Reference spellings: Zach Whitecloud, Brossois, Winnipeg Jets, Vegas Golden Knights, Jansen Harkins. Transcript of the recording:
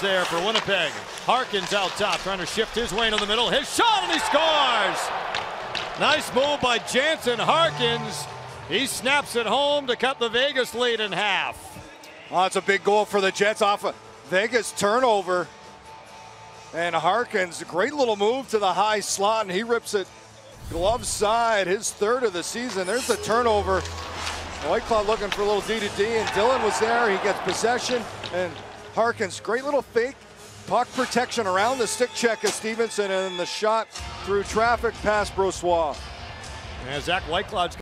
There for Winnipeg. Harkins out top, trying to shift his way into the middle. His shot, and he scores! Nice move by Jansen Harkins. He snaps it home to cut the Vegas lead in half. Well, that's a big goal for the Jets off of Vegas turnover. And Harkins, a great little move to the high slot, and he rips it glove side, his third of the season. There's the turnover. Whitecloud looking for a little D-to-D, and Dillon was there. He gets possession, and Harkins, great little fake puck protection around the stick check of Stevenson, and the shot through traffic past Brossois. And Zach Whitecloud's